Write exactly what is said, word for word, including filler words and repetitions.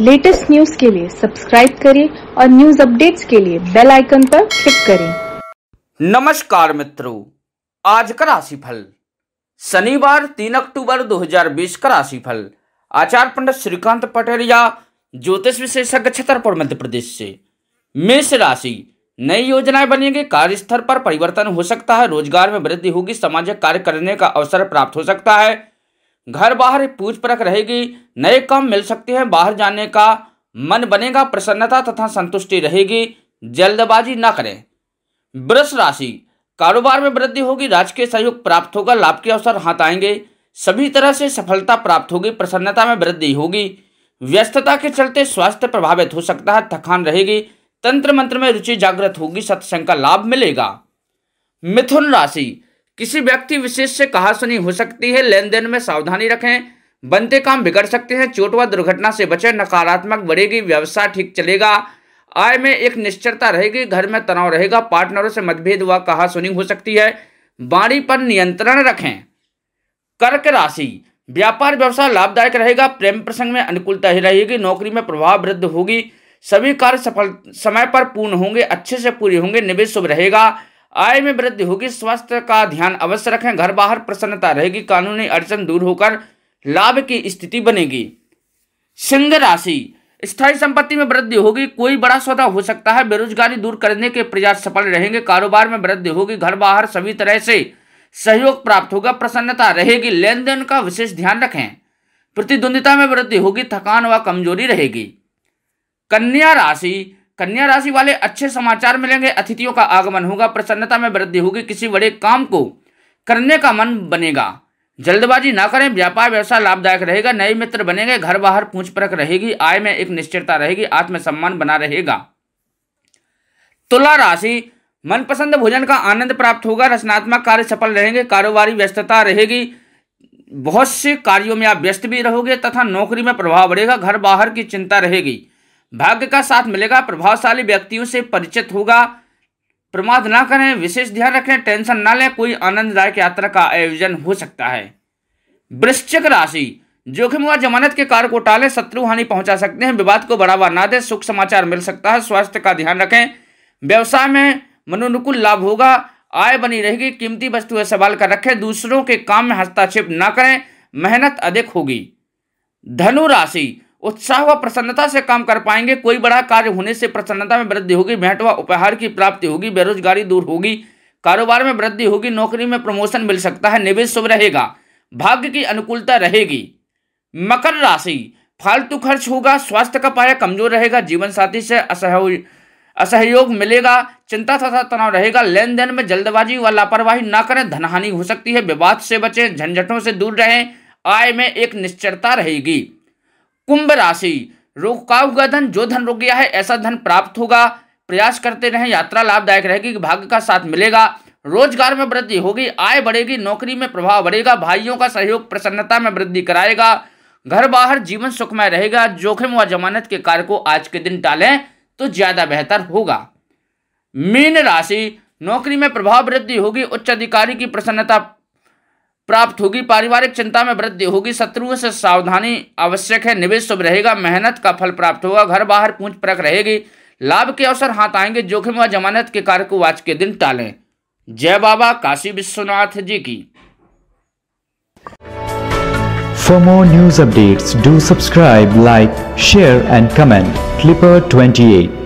Latest news के लिए subscribe करें और न्यूज अपडेट्स के लिए बेल आइकन पर क्लिक करें। नमस्कार मित्रों, आज का राशिफल शनिवार तीन अक्टूबर दो हज़ार बीस का राशिफल आचार्य पंडित श्रीकांत पटैरिया ज्योतिष विशेषज्ञ छतरपुर मध्य प्रदेश से। मेष राशि, नई योजनाएं बनेंगी, कार्यस्थल पर परिवर्तन हो सकता है, रोजगार में वृद्धि होगी, सामाजिक कार्य करने का अवसर प्राप्त हो सकता है, घर बाहर पूछ परख रहेगी, नए काम मिल सकते हैं, बाहर जाने का मन बनेगा, प्रसन्नता तथा संतुष्टि रहेगी, जल्दबाजी ना करें। वृष राशि, कारोबार में वृद्धि होगी, राजकीय सहयोग प्राप्त होगा, लाभ के अवसर हाथ आएंगे, सभी तरह से सफलता प्राप्त होगी, प्रसन्नता में वृद्धि होगी, व्यस्तता के चलते स्वास्थ्य प्रभावित हो सकता है, थकान रहेगी, तंत्र मंत्र में रुचि जागृत होगी, सत्संग का लाभ मिलेगा। मिथुन राशि, किसी व्यक्ति विशेष से कहा सुनी हो सकती है, लेन देन में सावधानी रखें, बनते काम बिगड़ सकते हैं, चोट व दुर्घटना से बचें, नकारात्मक बढ़ेगी, व्यवसाय ठीक चलेगा, आय में एक निश्चितता रहेगी, घर में तनाव रहेगा, पार्टनरों से मतभेद व कहा सुनी हो सकती है, वाणी पर नियंत्रण रखें। कर्क राशि, व्यापार व्यवसाय लाभदायक रहेगा, प्रेम प्रसंग में अनुकूलता ही रहेगी, नौकरी में प्रभाव वृद्धि होगी, सभी कार्य सफल समय पर पूर्ण होंगे, अच्छे से पूरे होंगे, निवेश शुभ रहेगा, आय में वृद्धि होगी, स्वास्थ्य का ध्यान अवश्य रखें, घर बाहर प्रसन्नता रहेगी, कानूनी अड़चन दूर होकर लाभ की स्थिति बनेगी। सिंह राशि, स्थायी संपत्ति में वृद्धि होगी, कोई बड़ा सौदा हो सकता है, बेरोजगारी दूर करने के प्रयास सफल रहेंगे, कारोबार में वृद्धि होगी, घर बाहर सभी तरह से सहयोग प्राप्त होगा, प्रसन्नता रहेगी, लेन देन का विशेष ध्यान रखें, प्रतिद्वंदिता में वृद्धि होगी, थकान व कमजोरी रहेगी। कन्या राशि, कन्या राशि वाले अच्छे समाचार मिलेंगे, अतिथियों का आगमन होगा, प्रसन्नता में वृद्धि होगी, किसी बड़े काम को करने का मन बनेगा, जल्दबाजी ना करें, व्यापार व्यवसाय लाभदायक रहेगा, नए मित्र बनेंगे, घर बाहर पूछ परख रहेगी, आय में एक निश्चितता रहेगी, आत्मसम्मान बना रहेगा। तुला राशि, मनपसंद भोजन का आनंद प्राप्त होगा, रचनात्मक कार्य सफल रहेंगे, कारोबारी व्यस्तता रहेगी, बहुत से कार्यों में आप व्यस्त भी रहोगे तथा नौकरी में प्रभाव बढ़ेगा, घर बाहर की चिंता रहेगी, भाग्य का साथ मिलेगा, प्रभावशाली व्यक्तियों से परिचित होगा, प्रमाद ना करें, विशेष ध्यान रखें, टेंशन ना लें, कोई आनंददायक यात्रा का आयोजन हो सकता है। वृश्चिक राशि, जोखिम व जमानत के कार्य को टालें, शत्रु हानि पहुंचा सकते हैं, विवाद को बढ़ावा ना दें, सुख समाचार मिल सकता है, स्वास्थ्य का ध्यान रखें, व्यवसाय में मनोनुकूल लाभ होगा, आय बनी रहेगी, कीमती वस्तुएं संभाल कर रखें, दूसरों के काम में हस्तक्षेप ना करें, मेहनत अधिक होगी। धनु राशि, उत्साह व प्रसन्नता से काम कर पाएंगे, कोई बड़ा कार्य होने से प्रसन्नता में वृद्धि होगी, भेंट व उपहार की प्राप्ति होगी, बेरोजगारी दूर होगी, कारोबार में वृद्धि होगी, नौकरी में प्रमोशन मिल सकता है, निवेश शुभ रहेगा, भाग्य की अनुकूलता रहेगी। मकर राशि, फालतू खर्च होगा, स्वास्थ्य का पाया कमजोर रहेगा, जीवन साथी से असहयोग असहयोग मिलेगा, चिंता तथा तनाव रहेगा, लेन देन में जल्दबाजी व लापरवाही ना करें, धनहानि हो सकती है, विवाद से बचें, झंझटों से दूर रहें, आय में एक निश्चितता रहेगी। कुंभ राशि, रोका हुआ धन, जो धन रुक गया है ऐसा धन प्राप्त होगा, प्रयास करते रहें, यात्रा लाभदायक रहेगी, भाग्य का साथ मिलेगा, रोजगार में वृद्धि होगी, आय बढ़ेगी, नौकरी में प्रभाव बढ़ेगा, भाइयों का सहयोग प्रसन्नता में वृद्धि कराएगा, घर बाहर जीवन सुखमय रहेगा, जोखिम व जमानत के कार्य को आज के दिन टालें तो ज्यादा बेहतर होगा। मीन राशि, नौकरी में प्रभाव वृद्धि होगी, उच्च अधिकारी की प्रसन्नता प्राप्त होगी, पारिवारिक चिंता में वृद्धि होगी, शत्रुओं से सावधानी आवश्यक है, निवेश शुभ रहेगा, मेहनत का फल प्राप्त होगा, घर बाहर पूंछ परख रहेगी, लाभ के अवसर हाथ आएंगे, जोखिम व जमानत के कार्य को आज के दिन टालें। जय बाबा काशी विश्वनाथ जी की। For more news updates do subscribe, like, share and comment clipper twenty eight.